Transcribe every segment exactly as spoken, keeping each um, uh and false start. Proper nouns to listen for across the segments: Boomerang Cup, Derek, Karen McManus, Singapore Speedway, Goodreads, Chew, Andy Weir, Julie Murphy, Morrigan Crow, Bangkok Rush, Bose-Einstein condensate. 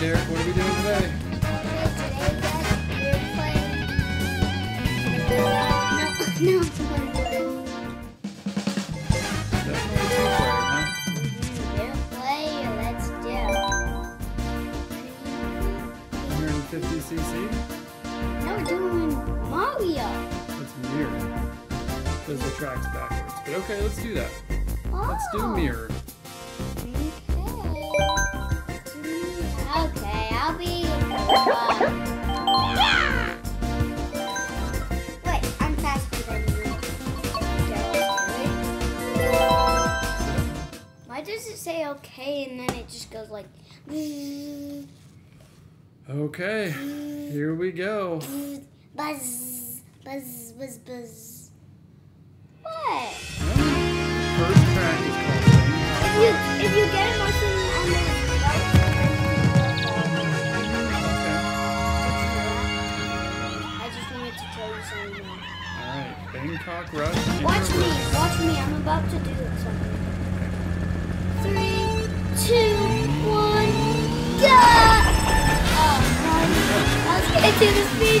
right, Derek, what are we doing today? Uh, today, guys, we're playing. No, no, it's a party. Definitely two player, huh? Two player, let's do one fifty c c? No, we're doing Mario. That's mirror. Because the track's backwards. But okay, let's do that. Oh. Let's do mirror. Okay, I'll be. Uh, yeah! Wait, I'm faster than you. Why does it say okay and then it just goes like. Okay, here we go. Buzz, buzz, buzz, buzz. What? First track is called. If you, if you get a motion on the. Bangkok Rush. Watch me, watch me. I'm about to do something. Three, two, one, go! Oh, um, I was going to do the speed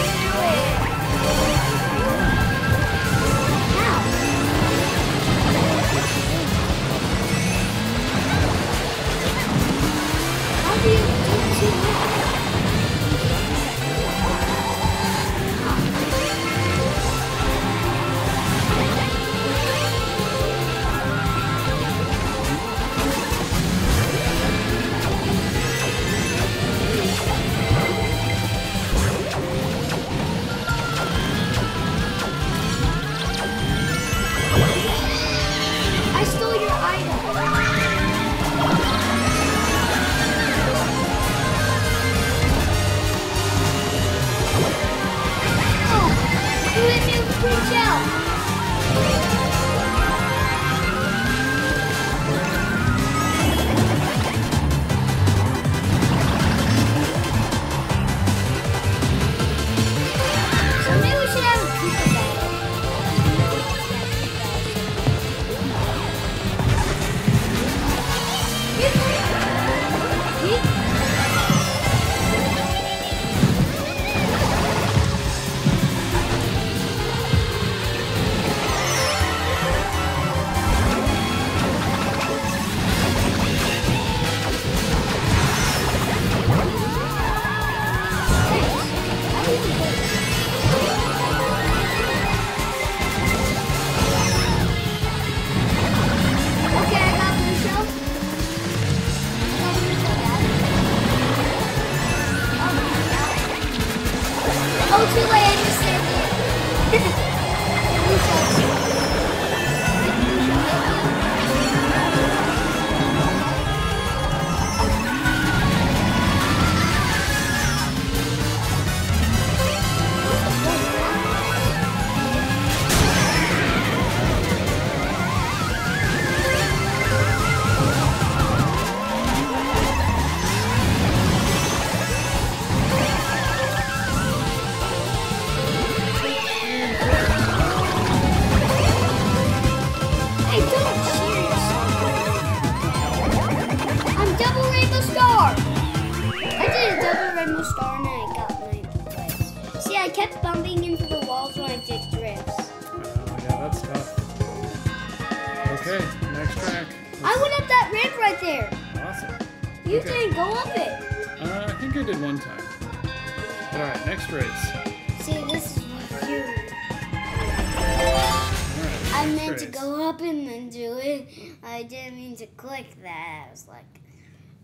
it. How? How do you do two?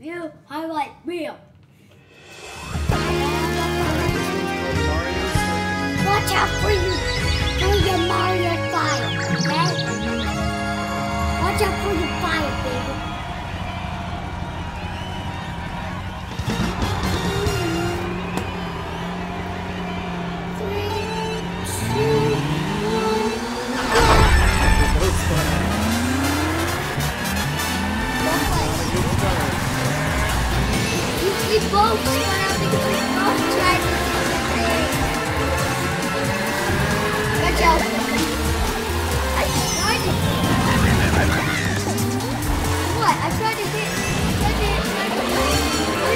View highlight reel. Watch out for you. For your Mario fire, okay? Watch out for your fire, baby. Three, two, one, go! That's fun. Go play. We both went out because we both tried to do the thing. Watch out. I tried to do it. What? I tried to do it. I tried to do it.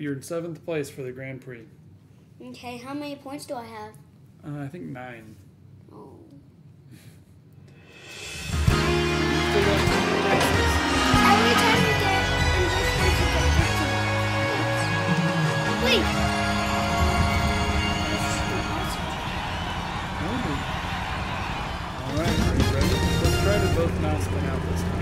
You're in seventh place for the Grand Prix. Okay, how many points do I have? Uh, I think nine. Oh. Every time we get in this place, you get fifteen points. Wait! Awesome. Alright, are you ready? Let's try to both not spin out this time.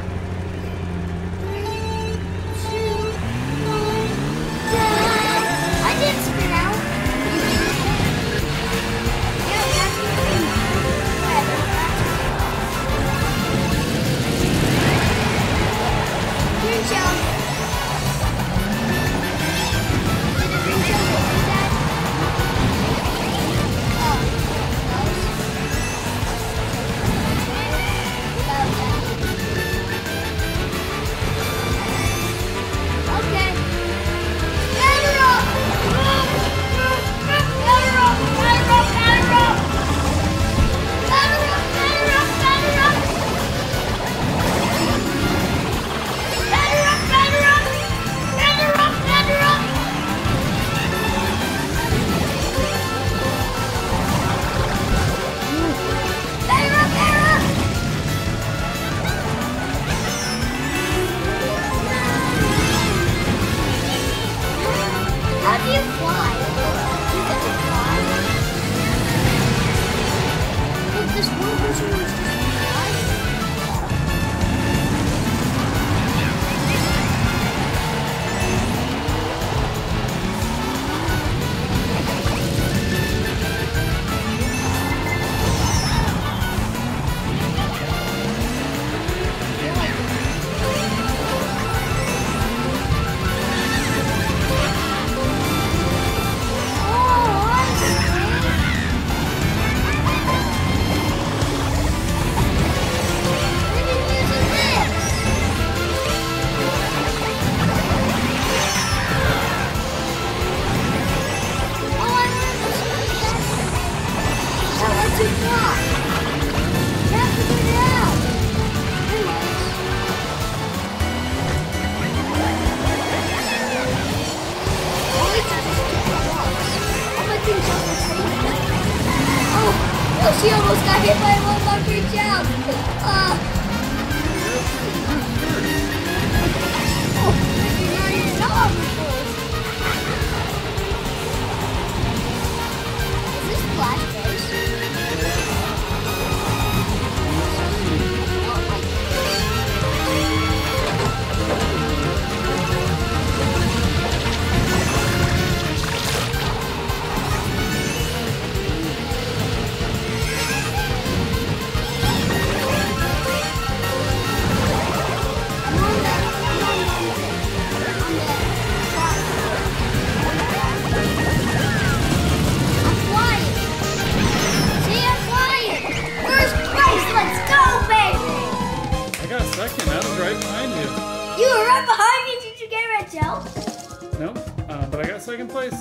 Place.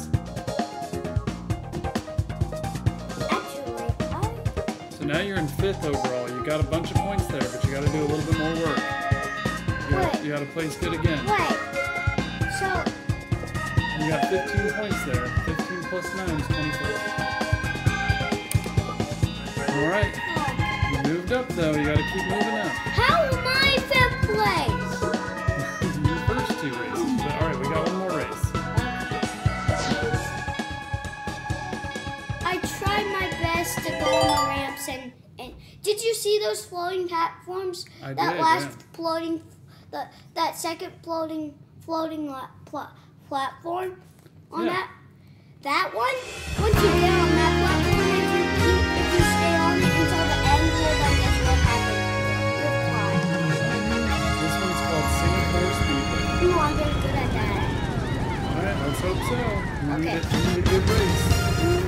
Actually, I So now you're in fifth overall. You got a bunch of points there, but you got to do a little bit more work. You got, you got to place good again. Right. So you got fifteen points there. fifteen plus nine is twenty-four. All right. You moved up though. You got to keep moving up. How am I fifth place? Your first two races. But all right, we got one more race. I tried my best to go on the ramps and, and did you see those floating platforms? I that did, last yeah. floating, the, that second floating floating la, pla, platform on yeah. that that one. Once you get on that platform, if you keep, if you stay on it until the end, you'll then guess what happened. You'll fly. This one's called Singapore Speedway. Ooh, I'm very good at that. All right, let's hope so. You okay. Need a, you need a good race.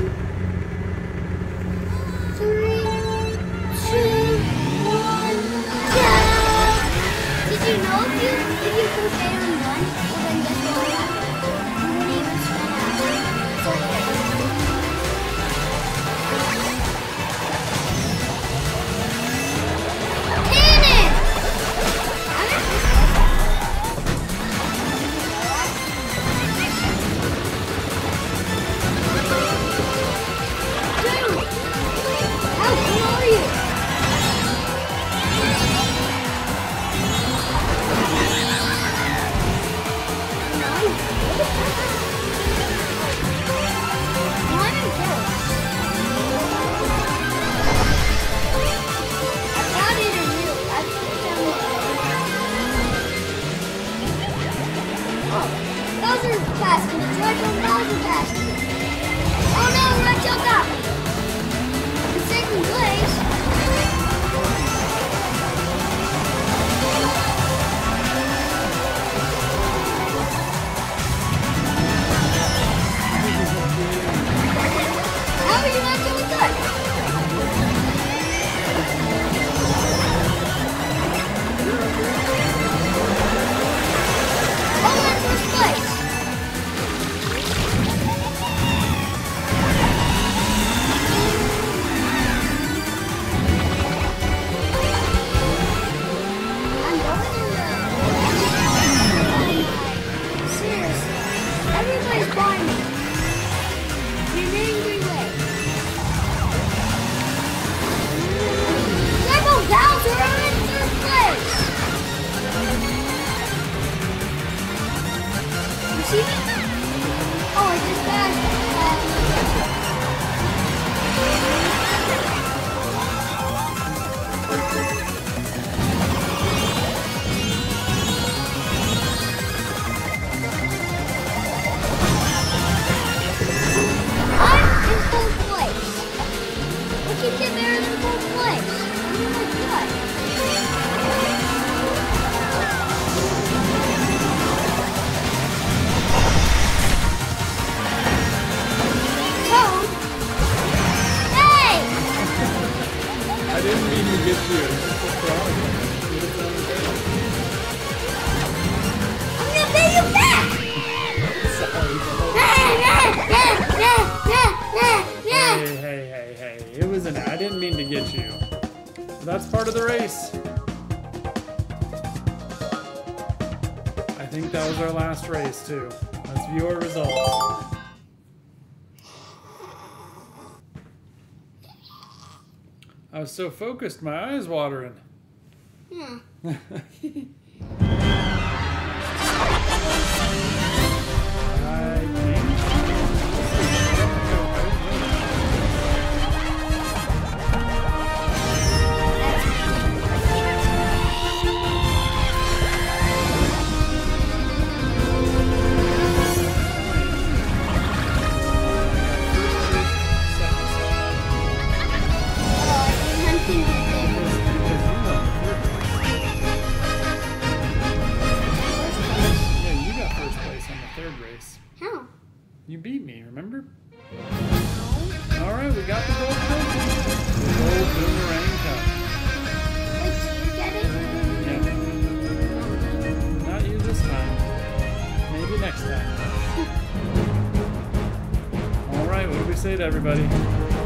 That's part of the race. I think that was our last race too. Let's view our results. I was so focused, my eyes watering. Yeah. I You beat me, remember? No. All right, we got the gold trophy. The gold Boomerang Cup. Wait, did you get it? Yeah. Not you this time. Maybe next time. All right, what do we say to everybody?